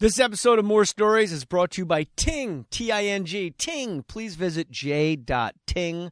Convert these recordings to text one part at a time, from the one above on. This episode of More Stories is brought to you by Ting, T-I-N-G, Ting. Please visit j.ting.com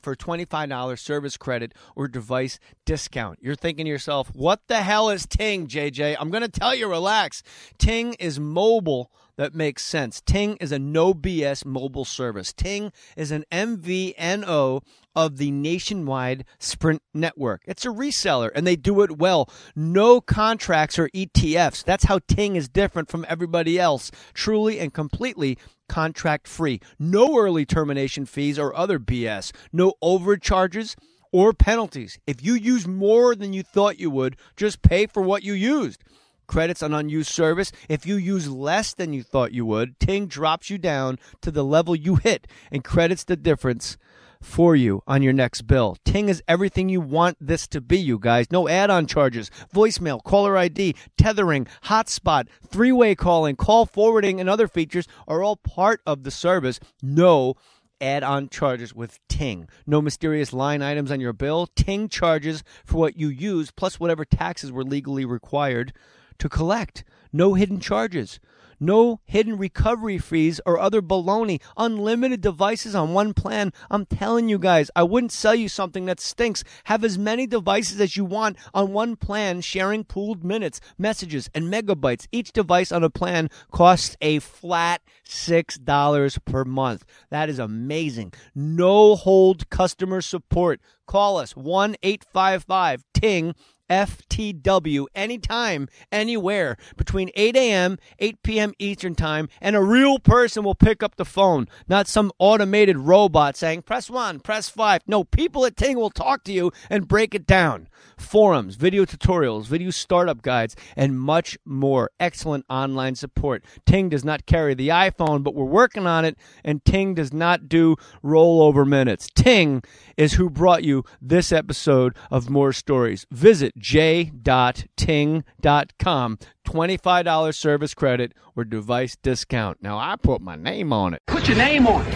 for a $25 service credit or device discount. You're thinking to yourself, what the hell is Ting, JJ? I'm going to tell you, relax. Ting is mobile. That makes sense. Ting is a no BS mobile service. Ting is an MVNO of the nationwide Sprint network. It's a reseller, and they do it well. No contracts or ETFs. That's how Ting is different from everybody else. Truly and completely contract-free. No early termination fees or other BS. No overcharges or penalties. If you use more than you thought you would, just pay for what you used. Credits on unused service. If you use less than you thought you would, Ting drops you down to the level you hit and credits the difference for you on your next bill. Ting is everything you want this to be, you guys. No add-on charges, voicemail, caller ID, tethering, hotspot, three-way calling, call forwarding, and other features are all part of the service. No add-on charges with Ting. No mysterious line items on your bill. Ting charges for what you use, plus whatever taxes were legally required to collect. No hidden charges. No hidden recovery fees or other baloney. Unlimited devices on one plan. I'm telling you guys, I wouldn't sell you something that stinks. Have as many devices as you want on one plan, sharing pooled minutes, messages, and megabytes. Each device on a plan costs a flat $6 per month. That is amazing. No hold customer support. Call us 1-855-TING. FTW anytime, anywhere between 8 a.m., 8 p.m. Eastern time, and a real person will pick up the phone, not some automated robot saying, press 1, press 5. No, people at Ting will talk to you and break it down. Forums, video tutorials, video startup guides, and much more. Excellent online support. Ting does not carry the iPhone, but we're working on it, and Ting does not do rollover minutes. Ting is who brought you this episode of More Stories. Visit j.ting.com, $25 service credit or device discount. Now, I put my name on it. Put your name on it.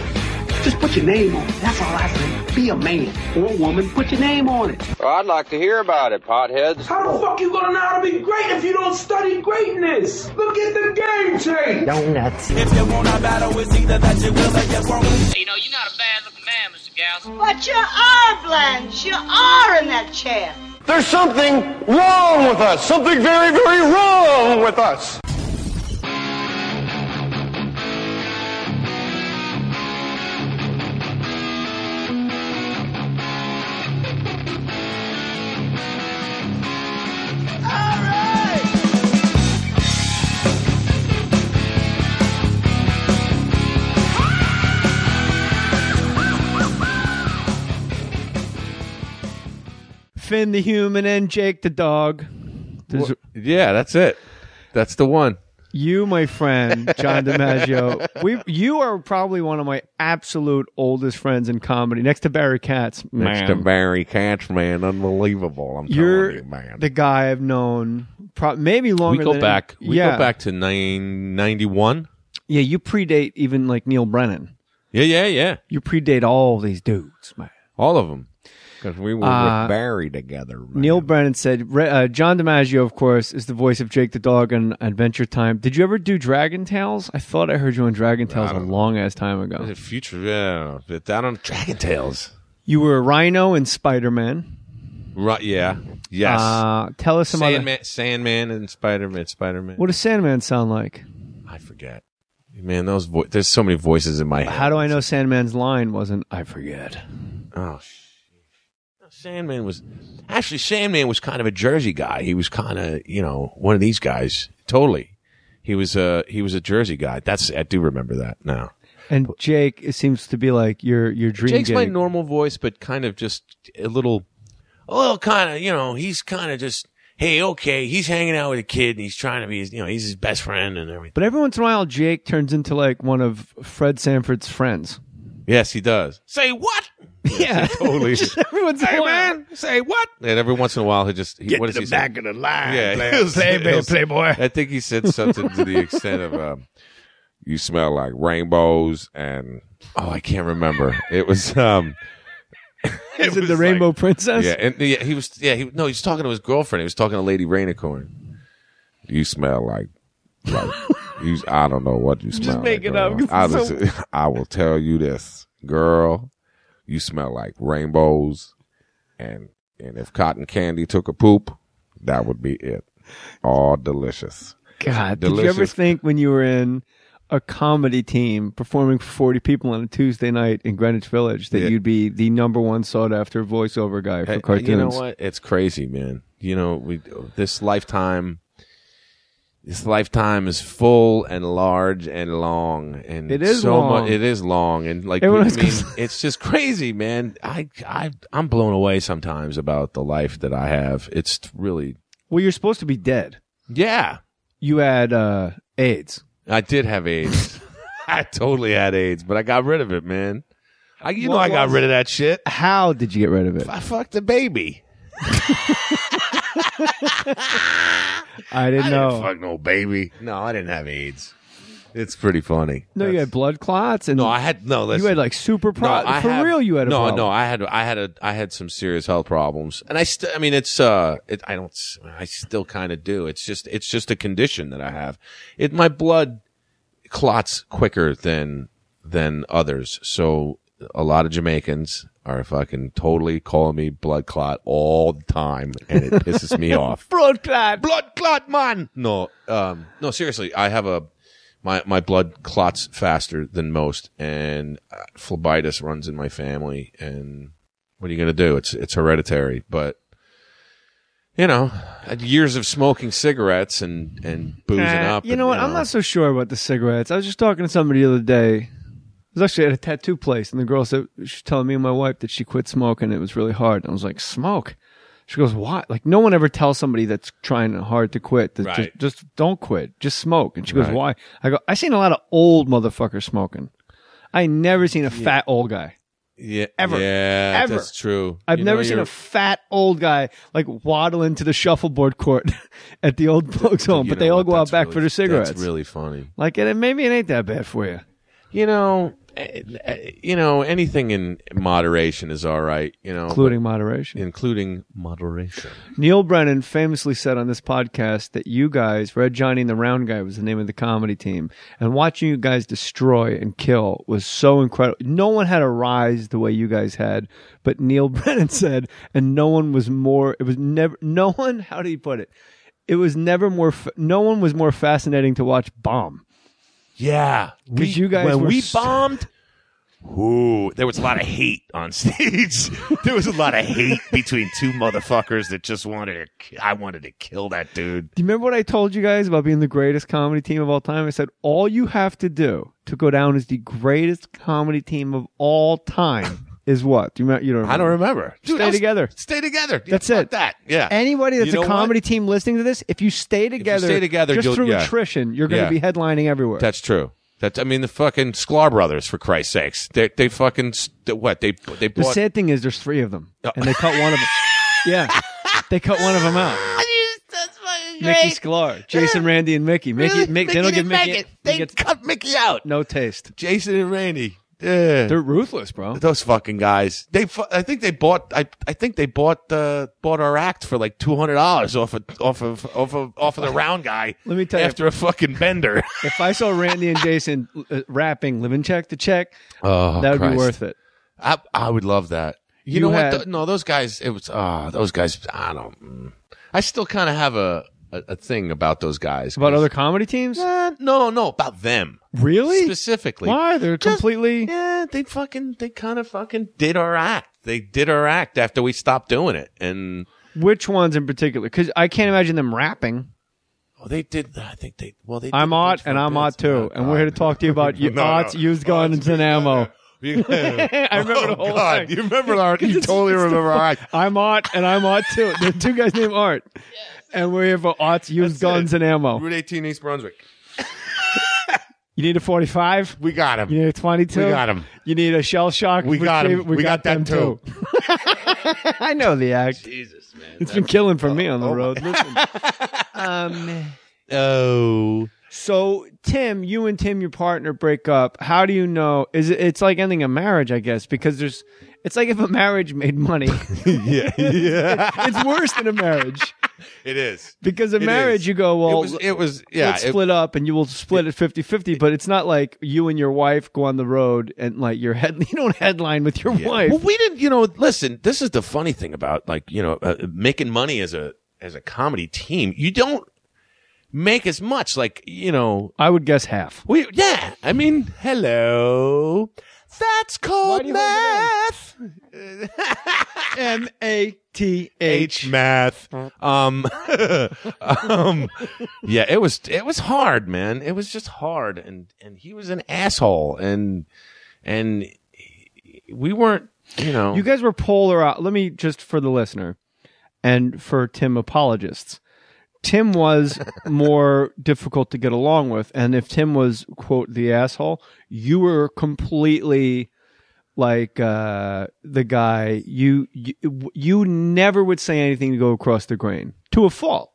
Just put your name on it. That's all I say. Be a man or a woman. Put your name on it. Well, I'd like to hear about it, potheads. How the fuck you gonna know how to be great if you don't study greatness? Look at the game change. Donuts. If you want a battle, it's either that you will or you won't. You know, you're not a bad-looking man, Mr. Gals. But you are, Blanche. You are in that chair. There's something wrong with us. Something very, very wrong with us. Finn the human and Jake the dog. Well, yeah, that's it. That's the one. You, my friend, John DiMaggio. You are probably one of my absolute oldest friends in comedy, next to Barry Katz. Man. Next to Barry Katz, man, unbelievable. You're telling you, man. The guy I've known, maybe longer. We go back to 91. Yeah, you predate even like Neil Brennan. Yeah. You predate all these dudes, man. All of them. Because we were with Barry together. Man. Neil Brennan said, John DiMaggio, of course, is the voice of Jake the Dog on Adventure Time. Did you ever do Dragon Tales? I thought I heard you on Dragon Tales a long-ass time ago. The future, yeah. But that on Dragon Tales. You were a rhino in Spider-Man. Right, yeah. Yes. Tell us some other... Sandman and Spider-Man. What does Sandman sound like? I forget. Man, there's so many voices in my head. How do I know Sandman's line wasn't, I forget? Oh, shit. Sandman was kind of a Jersey guy. He was kind of, you know, one of these guys. Totally. He was a Jersey guy. I do remember that now. And Jake, it seems to be like your dream. Jake's my normal voice, but kind of just a little kind of, you know, he's kind of just, hey, okay, he's hanging out with a kid and he's trying to be, you know, he's his best friend and everything. But every once in a while, Jake turns into like one of Fred Sanford's friends. Yes, he does. Say what? Yeah, totally. Everyone's hey, man, say what? And every once in a while, he just gets to the back of the line. Yeah, playboy. I think he said something to the extent of, "You smell like rainbows," and I can't remember. It was it was the Rainbow Princess? Yeah, and he was. Yeah, he was talking to his girlfriend. He was talking to Lady Rainicorn. You smell like Like, I don't know what you smell. Just make it up. I will tell you this, girl. You smell like rainbows, and if cotton candy took a poop, that would be it. All delicious. God, delicious. Did you ever think when you were in a comedy team performing for 40 people on a Tuesday night in Greenwich Village that you'd be the #1 sought after voiceover guy for cartoons? You know what? It's crazy, man. You know, this lifetime is full and large and long, and it is so long. It is long, and like it's just crazy, man. I'm blown away sometimes about the life that I have. It's really you're supposed to be dead. Yeah, you had AIDS. I did have AIDS. I totally had AIDS, but I got rid of it, man. I got rid of that shit. How did you get rid of it? I fucked a baby. I didn't fuck no baby. No, I didn't have AIDS. It's pretty funny. No, you had blood clots, and listen, you had like super problems. No, you had a problem. No, I had some serious health problems, and I still kind of do. It's just a condition that I have. My blood clots quicker than others, so a lot of Jamaicans are fucking totally calling me blood clot all the time, and it pisses me off. Blood clot, man. No, seriously, I have my blood clots faster than most, and phlebitis runs in my family. And what are you gonna do? It's hereditary, but you know, years of smoking cigarettes and boozing up. You know what? I'm not so sure about the cigarettes. I was just talking to somebody the other day. I was actually at a tattoo place, and the girl said, she's telling me and my wife that she quit smoking. It was really hard. And I was like, smoke? She goes, what? Like, no one ever tells somebody that's trying hard to quit that just don't quit. Just smoke. And she goes, why? I go, I seen a lot of old motherfuckers smoking. I never seen a fat old guy. Yeah. Ever. Yeah, ever. That's true. I've never seen a fat old guy like waddle into the shuffleboard court at the old folks' home, but they all go out back for their cigarettes. That's really funny. Like, and maybe it ain't that bad for you. You know, anything in moderation is all right. You know, including moderation. Neil Brennan famously said on this podcast that you guys, Red Johnny and the Round Guy, was the name of the comedy team, and watching you guys destroy and kill was so incredible. No one had a rise the way you guys had, but Neil Brennan said, and no one was more. It was never. No one. How do you put it? It was never more. No one was more fascinating to watch bomb. Yeah, because you guys bombed. There was a lot of hate on stage. There was a lot of hate between two motherfuckers that just I wanted to kill that dude. Do you remember what I told you guys about being the greatest comedy team of all time? I said all you have to do to go down as the greatest comedy team of all time is what? Do you remember? You don't remember? I don't remember. Dude, together. Stay together. That's it. That. Yeah. Anybody that's a comedy team listening to this, if you stay together, just through attrition, you're going to be headlining everywhere. That's true. The fucking Sklar brothers, for Christ's sakes. They fucking what? They bought... The sad thing is, there's three of them, and they cut one of them. Yeah, they cut one of them out. That's fucking great. Mickey Sklar, Jason, Randy, and Mickey. Mickey they don't give Mickey. They cut Mickey out. No taste. Jason and Randy. Yeah. They're ruthless, bro. Those fucking guys. I think they bought our act for like $200 off of the Round Guy. Let me tell you, after a fucking bender. If I saw Randy and Jason rapping "Living Check to Check," that would be worth it. I would love that. You know what? No, those guys. It was those guys. I still kind of have a thing about those guys. About other comedy teams? No, about them. Really? Specifically. Why? They're completely... Yeah, they kind of did our act. They did our act after we stopped doing it. And which ones in particular? Because I can't imagine them rapping. Oh, they did... I think they... Well, they did. I'm Ott, and I'm Ott too. And we're here to talk to you about Ott's used guns and ammo. I remember the whole thing. You remember Art? You totally remember Art. I'm Art, and I'm Art too. There are two guys named Art, yes. And we're here for Art's used guns and ammo. Route 18, East Brunswick. You need a 45? We got him. You need a 22? We got him. You need a shell shock? We got him. We got them too. I know the act. Jesus, man, it's been killing for me on the road. Listen, So Tim, you and Tim, your partner, break up. How do you know? It's like ending a marriage, I guess, because it's like if a marriage made money. It's worse than a marriage. It is. Because in marriage, you go, well, let's split up, and you will split it 50-50, but it's not like you and your wife go on the road and like your head, you don't headline with your wife. Well, we didn't, you know, listen, this is the funny thing about, like, you know, making money as a comedy team. You don't make as much, like, you know. I would guess half. I mean, hello. That's called math. M-A-T-H. Math. Yeah, it was hard, man. It was just hard, and he was an asshole, and we weren't, you know. You guys were polar out. Let me just, for the listener and for Tim apologists, Tim was more difficult to get along with, and if Tim was, quote, the asshole, you were completely like the guy. You never would say anything to go across the grain, to a fault.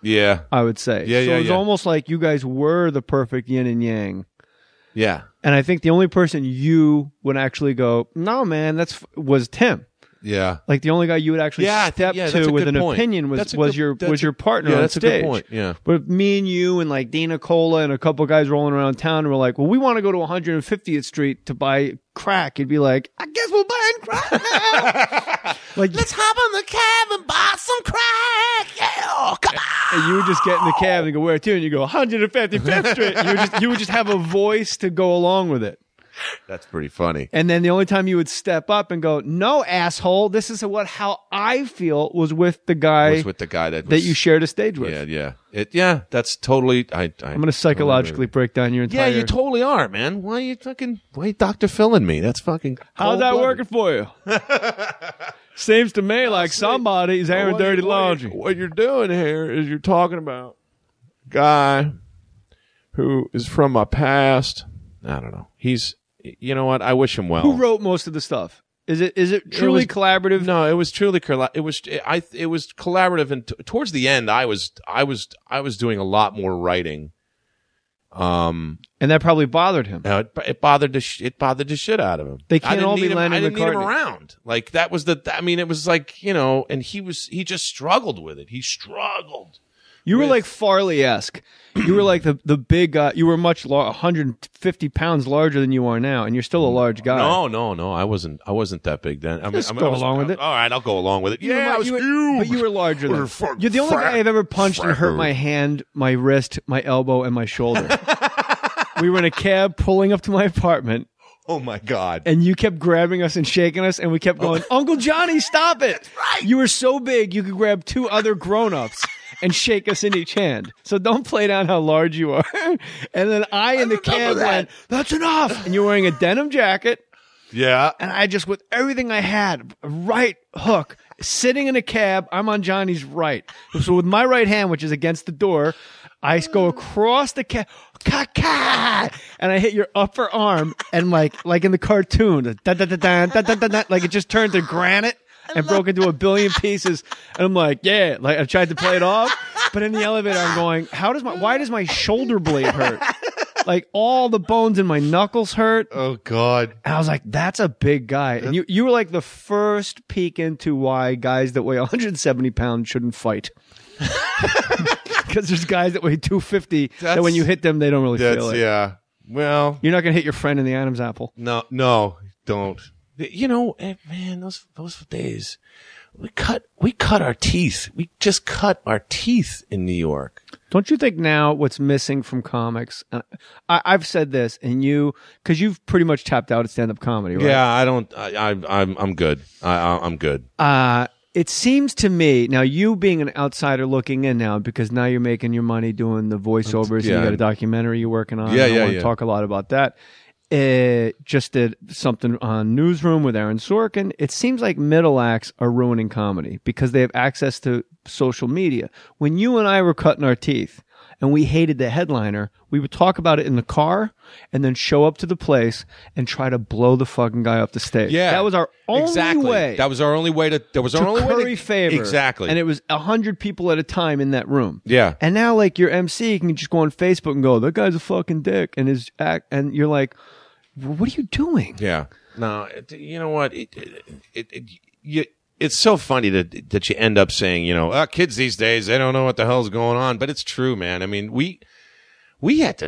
Yeah, I would say. So it was almost like you guys were the perfect yin and yang. Yeah, and I think the only person you would actually go, no, man, was Tim. Yeah, like the only guy you would actually step to with an opinion was your partner on stage. That's a good point. Yeah, but me and you and like Dina Cola and a couple of guys rolling around town, and we're like, well, we want to go to 150th Street to buy crack. You'd be like, I guess we're buying crack now. Like, let's hop on the cab and buy some crack. Yeah, oh, come on. And you would just get in the cab and go, where to? And you go 155th Street. You would just have a voice to go along with it. That's pretty funny. And then the only time you would step up and go, no, asshole, this is how I feel, was with the guy that you shared a stage with. That's totally. I'm going to psychologically break down your entire. Yeah, you totally are, man. Why are you Dr. Philin' me? That's fucking. How's that working for you? Seems to me like somebody's airing dirty laundry. What you're doing here is you're talking about a guy who is from my past. I don't know. You know what? I wish him well. Who wrote most of the stuff? Is it truly collaborative? No, it was truly it was collaborative, and towards the end I was doing a lot more writing. And that probably bothered him. It bothered the shit out of him. They can't all be Lennon McCartney. I didn't need him around. Like that was it was like, you know, and he just struggled with it. He struggled. You were like Farley-esque. You were like the big guy. You were 150 pounds larger than you are now, and you're still a large guy. No. I wasn't that big then. I mean, go along with it. All right, I'll go along with it. But you were larger than. You're the only guy I've ever punched and hurt my hand, my wrist, my elbow, and my shoulder. We were in a cab pulling up to my apartment. Oh, my God. And you kept grabbing us and shaking us, and we kept going, Uncle Johnny, stop it. That's right. You were so big, you could grab two other grown-ups and shake us in each hand. So don't play down how large you are. And then I in the cab went, that's enough. And you're wearing a denim jacket. Yeah. And I just, with everything I had, a right hook, sitting in a cab, I'm on Johnny's right. So with my right hand, which is against the door, I go across the cab, and I hit your upper arm, and like in the cartoon, like it just turned to granite and broke into a billion pieces. And I'm like, yeah, like I tried to play it off, but in the elevator I'm going, why does my shoulder blade hurt? Like all the bones in my knuckles hurt. Oh God. And I was like, that's a big guy. And you were like the first peek into why guys that weigh 170 pounds shouldn't fight. Because there's guys that weigh 250 that when you hit them, they don't really feel it. Yeah. Well, you're not going to hit your friend in the Adam's apple. No, don't. You know, man, those days, we cut our teeth. We just cut our teeth in New York. Don't you think now what's missing from comics? I've said this, and because you've pretty much tapped out at stand-up comedy, right? Yeah, I don't. I'm good. I'm good. It seems to me, now you being an outsider looking in now, because now you're making your money doing the voiceovers, and you got a documentary you're working on. I want to talk a lot about that. Just did something on Newsroom with Aaron Sorkin. It seems like middle acts are ruining comedy because they have access to social media. When you and I were cutting our teeth and we hated the headliner, we would talk about it in the car and then show up to the place and try to blow the fucking guy off the stage. Yeah, that was our only way. That was our only way to. That was our only way to curry favor. Exactly, and it was 100 people at a time in that room. Yeah, and now like your MC can just go on Facebook and go, that guy's a fucking dick, and his act, and you're like, what are you doing? Yeah, no, you know what? It, it, it, it, it you, it's so funny that you end up saying, you know, kids these days, they don't know what the hell's going on. But it's true, man. I mean, we had to